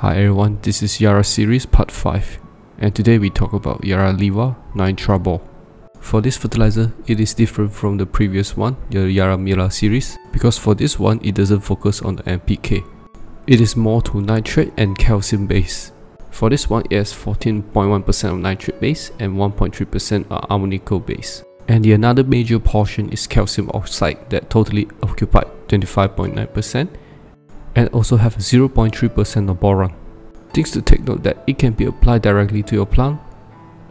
Hi everyone, this is Yara series part 5 and today we talk about Yara Liva Nitrabor. For this fertilizer, it is different from the previous one, the Yara Mila series, because for this one it doesn't focus on the NPK. It is more to nitrate and calcium base. For this one it has 14.1% of nitrate base and 1.3% are ammonical base. And the another major portion is calcium oxide that totally occupied 25.9%. and also have 0.3% of boron. Things to take note that it can be applied directly to your plant,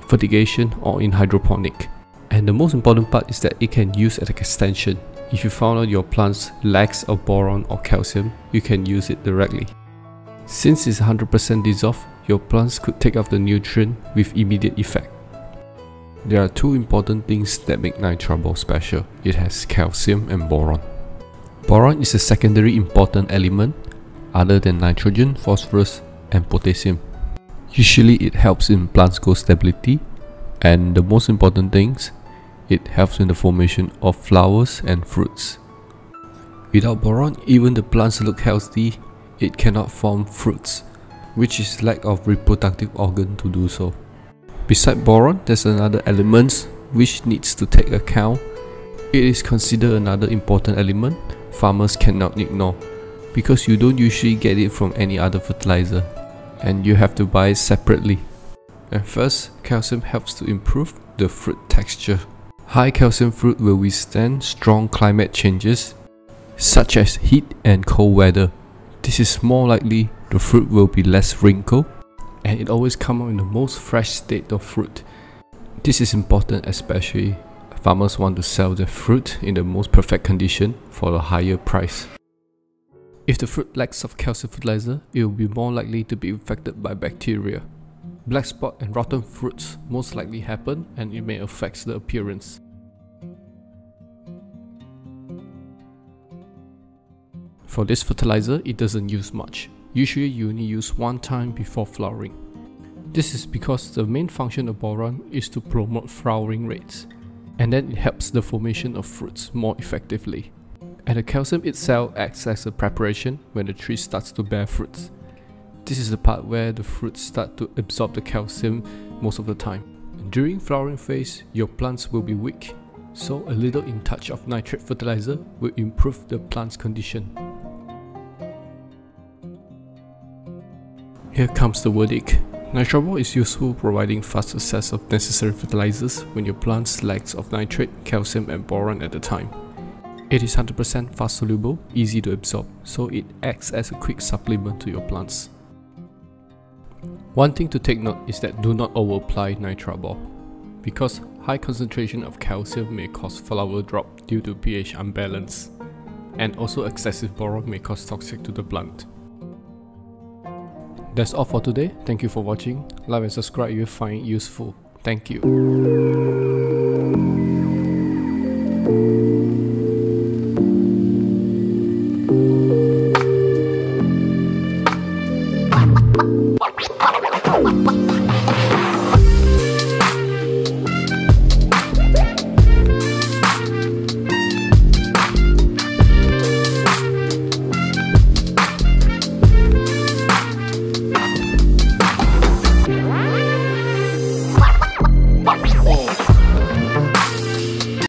fertigation or in hydroponic. And the most important part is that it can use as an extension. If you found out your plants lacks of boron or calcium, you can use it directly. Since it's 100% dissolved, your plants could take up the nutrient with immediate effect. There are two important things that make Nitrabor special. It has calcium and boron. Boron is a secondary important element other than nitrogen, phosphorus and potassium. Usually it helps in plant's growth stability, and the most important things, it helps in the formation of flowers and fruits. Without boron, even the plants look healthy, it cannot form fruits, which is lack of reproductive organ to do so. Besides boron, there's another element which needs to take account. It is considered another important element farmers cannot ignore, because you don't usually get it from any other fertilizer and you have to buy it separately. And first, calcium helps to improve the fruit texture. High calcium fruit will withstand strong climate changes such as heat and cold weather. This is more likely the fruit will be less wrinkled and it always comes out in the most fresh state of fruit. This is important especially farmers want to sell their fruit in the most perfect condition for a higher price. If the fruit lacks of calcium fertilizer, it will be more likely to be infected by bacteria. Black spot and rotten fruits most likely happen, and it may affect the appearance. For this fertilizer, it doesn't use much. Usually you only use one time before flowering. This is because the main function of boron is to promote flowering rates, and then it helps the formation of fruits more effectively. And the calcium itself acts as a preparation when the tree starts to bear fruits. This is the part where the fruits start to absorb the calcium most of the time. During flowering phase, your plants will be weak, so a little in touch of nitrate fertilizer will improve the plant's condition. Here comes the verdict. Nitrabor is useful providing fast access of necessary fertilizers when your plants lacks of nitrate, calcium and boron at the time. It is 100% fast soluble, easy to absorb, so it acts as a quick supplement to your plants. One thing to take note is that do not overapply Nitrabor, because high concentration of calcium may cause flower drop due to pH imbalance, and also excessive boron may cause toxic to the plant. That's all for today. Thank you for watching. Like and subscribe if you find it useful. Thank you. What?